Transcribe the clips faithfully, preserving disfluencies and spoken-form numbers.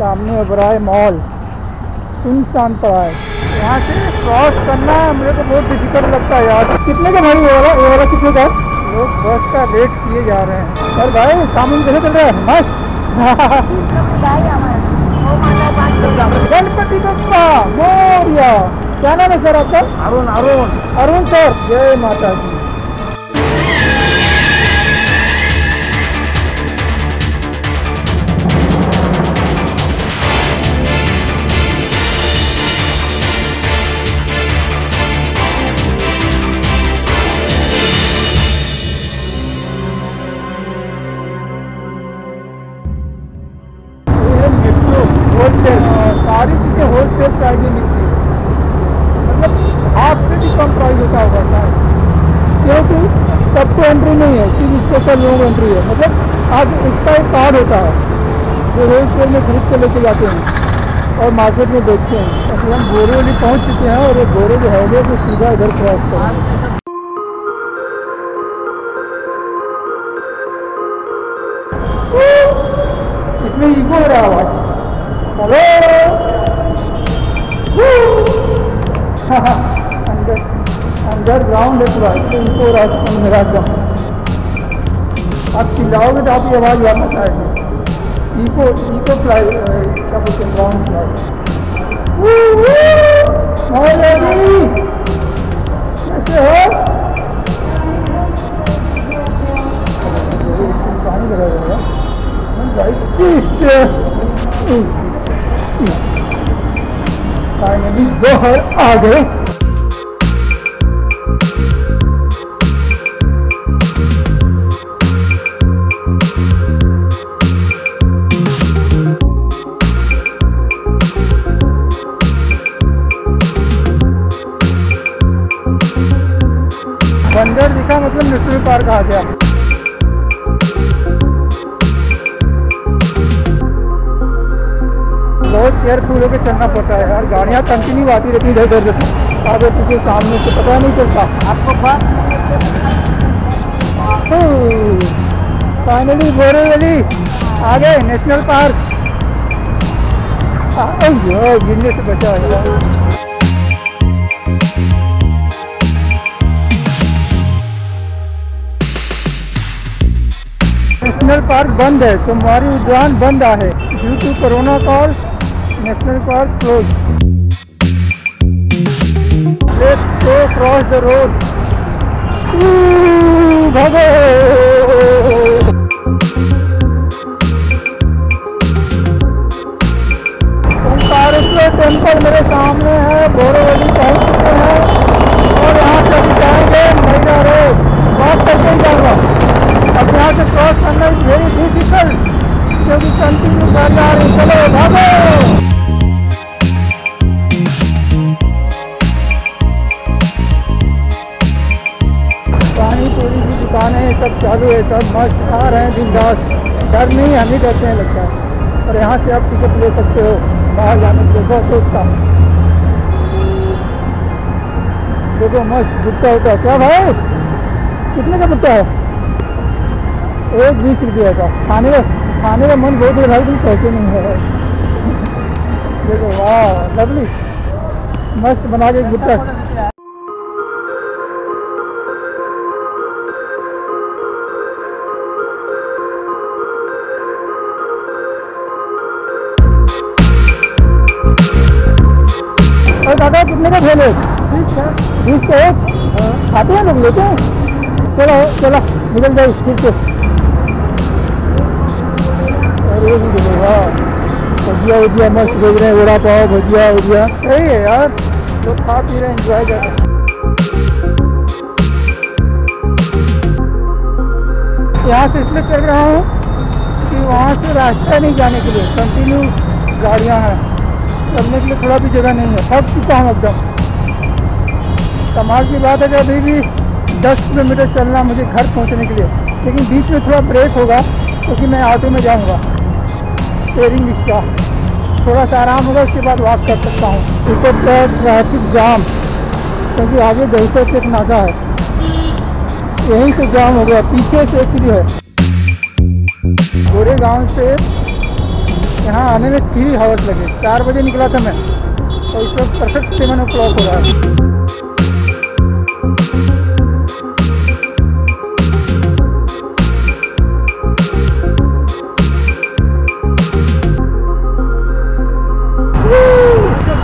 सामने उभरा है मॉल, सुनसान पड़ा है। यहाँ से क्रॉस करना मुझे तो बहुत डिफिकल्ट लगता है यार। कितने का भाई ये वाला, ये वाला कितने का? लोग बस का वेट किए जा रहे हैं। और भाई काम कैसे चल रहा है? मस्त। गणपति बप्पा मोरिया। क्या नाम है सर आपका? अरुण। अरुण अरुण सर, जय माता जी। सारी चीज़ें होलसेल प्राइस में मिलती है, मतलब आपसे भी कम प्राइस होता होगा शायद, क्योंकि सबको एंट्री नहीं है, सिर्फ स्पेशल लोगों को एंट्री है। मतलब आज इसका एक कार्ड होता है जो होलसेल में खरीद के लेके जाते हैं और मार्केट में बेचते हैं। तो हम बोरीवली पहुंच चुके हैं और ये बोरीवली हाईवे से सीधा इधर क्रॉस करेंगे। इसमें ईगो हो रहा है। हेलो अंदर अंडरग्राउंड है पूरा, इसलिए इनको रास्ता मेरा कम। आप चिल्लाओगे तो आपकी आवाज़ वापस आएगी। इको इको फ्लाई क्या बोलते हैं, ग्राउंड फ्लाई। कैसे हो? सुनसानी जगह है भाई। फाइनली बाहर आ गए। बंदर दिखा, मतलब नेशनल पार्क आ गया। बहुत केयरफुल होकर चलना पड़ता है यार, गाड़ियाँ कंटिन्यू आती रहती है इधर उधर से, आगे पीछे सामने से, पता नहीं चलता आपको। फाइनली बोरीवली आ गए नेशनल पार्क। गिरने से बचा है। नेशनल पार्क बंद है, सोमवारी उद्यान बंद है ड्यू टू कोरोना कॉल। National park close. Let's go cross the road. भागो। ओंकारेश्वर टेम्पल मेरे सामने है। बोरीवली पहुंच चुके हैं और यहाँ से अभी जाएंगे नईगां रोड। बात करते ही जाऊँगा। अब यहाँ से क्रॉस करना इज वेरी डिफिकल्ट, क्योंकि कंटिन्यू कर जा रहे। चलो भागो। पानी पूरी की दुकानें सब चालू है, सब मस्त खा रहे हैं दिन रात। डर नहीं, हम ही डरते हैं लगता है। और यहाँ से आप टिकट ले सकते हो बाहर जाने के लिए। बहुत सोचता देखो, मस्त भुट्टा होता है। क्या भाई कितने का भुट्टा है? एक बीस रुपये का। खाने का खाने का मन बहुत है भाई, तुम पैसे नहीं है। देखो वाह, लवली मस्त बना के गुप्ता। और दादा कितने का भेले? बीस का। बीस का एक खाते हैं लोग, लेते हैं। चलो चलो निकल जाओ फिर से। भजिया उजिया मस्त भेज रहे हैं, वड़ा पाव भजिया उजिया। सही है यार, लोग खा पी रहे हैं, इंजॉय कर रहे हैं। यहाँ से इसलिए चल रहा हूँ कि वहाँ से रास्ता नहीं जाने के लिए, कंटिन्यू गाड़ियाँ हैं, चलने के लिए थोड़ा भी जगह नहीं है। थक चुका हूँ एकदम। कमाल की बात है कि अभी भी दस किलोमीटर चलना मुझे घर पहुँचने के लिए, लेकिन बीच में थोड़ा ब्रेक होगा क्योंकि मैं ऑटो में जाऊँगा, शेयरिंग रिक्शा। थोड़ा सा आराम होगा, उसके बाद वॉक कर सकता हूँ। ऊपर का ट्रैफिक जाम, क्योंकि आगे दहिसर से एक नाका है, यहीं से जाम हो गया, पीछे से शुरू है। गोरे गांव से यहाँ आने में थ्री आवर्स लगे। चार बजे निकला था मैं और इस वक्त परफेक्ट सेवन ओ क्लॉक हो रहा है।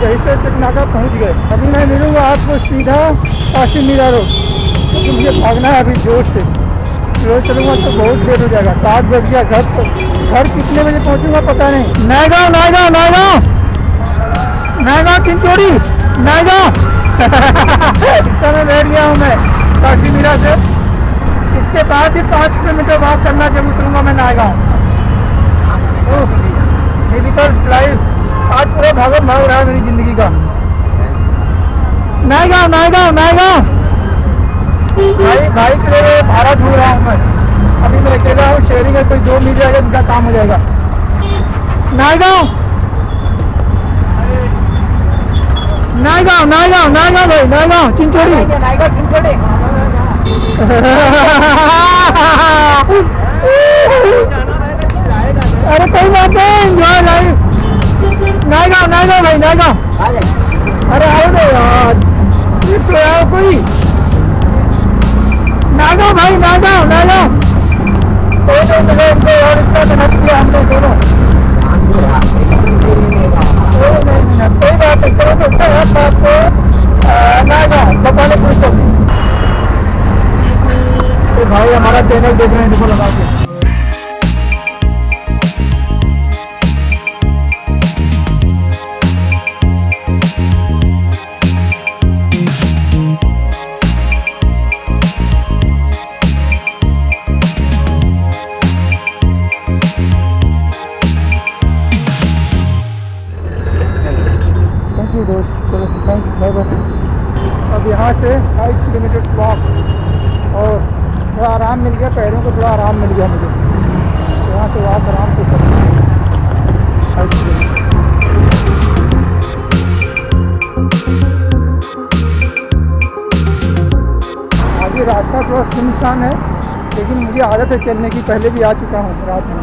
दहीसर तक नाका पहुँच गए। अभी मैं मिलूँगा आपको सीधा काशीमीरा रोड, क्योंकि मुझे भागना है अभी जोर से। रोज चलूँगा तो बहुत देर हो जाएगा। सात बज गया। घर घर कितने बजे पहुँचूँगा पता नहीं। नायगाँव नायगाँव नायगाँव नायगाँव चिंचोड़ी नायगाँव रिक्शा में बैठ गया हूँ मैं काशीमीरा से। इसके बाद ही पाँच किलोमीटर वॉक करना जब उतरूँगा मैं नायगाँव। डिफिकल्ट लाइफ आज पूरा भागम भाग रहा है मेरी जिंदगी का। नायगाँव नायगाँव नायगाँव भाई भाई के लिए भाड़ा ढूंढ रहा हूँ मैं। अभी मैं अकेला हूँ, शेयरिंग है, कोई जो मिल जाएगा उनका काम हो जाएगा। नायगाँव नायगाँव नायगाँव नायगाँव भाई नायगाँव चिंचोड़ी नायगाँव चिंचोड़ी अरे कोई बात नहीं, एंजॉय लाइफ। नायगाँव नायगाँव भाई नायगाँव आ जाए। अरे आओ दे यार, ये तो आओ कोई। नायगाँव भाई नायगाँव नायगाँव कोई तो मिले इनको और इतना मेहनत किया हमने दोनों। कोई बात नहीं, चलो तो इतना है आपको नायगाँव बपाले पूछो। तो भाई हमारा चैनल देख रहे हैं, देखो लगा के। अब यहाँ से फाइव किलोमीटर वॉक और थोड़ा आराम मिल गया, पैरों को थोड़ा आराम मिल गया मुझे। यहाँ से वॉक आराम से कर फाइव किलोमीटर आगे। रास्ता थोड़ा सुनसान है, लेकिन मुझे आदत है चलने की। पहले भी आ चुका हूँ रात में।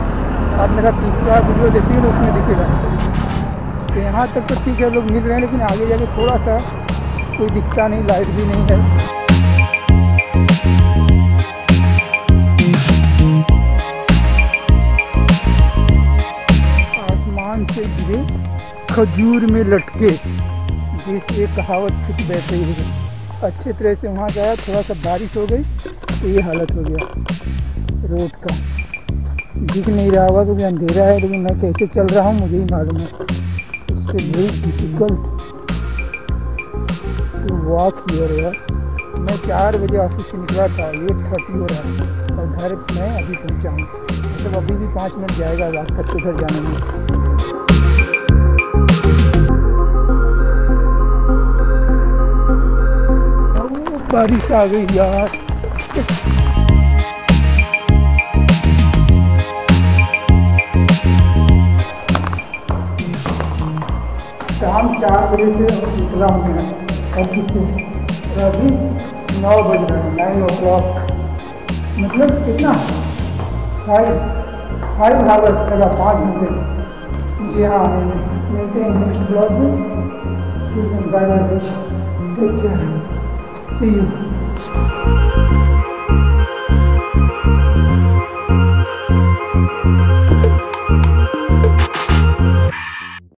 आप मेरा तीसरा वीडियो देखिए तो उसमें दिखेगा। तो यहाँ तक तो ठीक है, लोग मिल रहे हैं, लेकिन आगे जाके थोड़ा सा कोई दिखता नहीं, लाइट भी नहीं है। आसमान से गिरे खजूर में लटके, जैसे कहावत फिर बैठे ही है। अच्छे तरह से वहाँ जाया, थोड़ा सा बारिश हो गई तो ये हालत हो गया रोड का। दिख नहीं रहा हुआ क्योंकि अंधेरा है, लेकिन मैं कैसे चल रहा हूँ मुझे ही मालूम है। उससे बहुत डिफिकल्ट वॉक किया यार। मैं चार बजे ऑफिस से निकला था, एट थर्टी हो रहा है और घर मैं अभी पहुँचा हूँ। मतलब अभी भी पाँच मिनट जाएगा रात तक के घर जाने में। बारिश आ गई यार। शाम चार बजे से निकला हूँ मैं ऑफिस से और अभी नौ बज रहे हैं, नाइन ओ क्लॉक। मतलब कितना फाइव फाइव आवर्स लगा, पाँच घंटे मुझे यहाँ आने में। मिलते हैं नेक्स्ट ब्लॉग में। ठीक है, bye bye, take care, see you.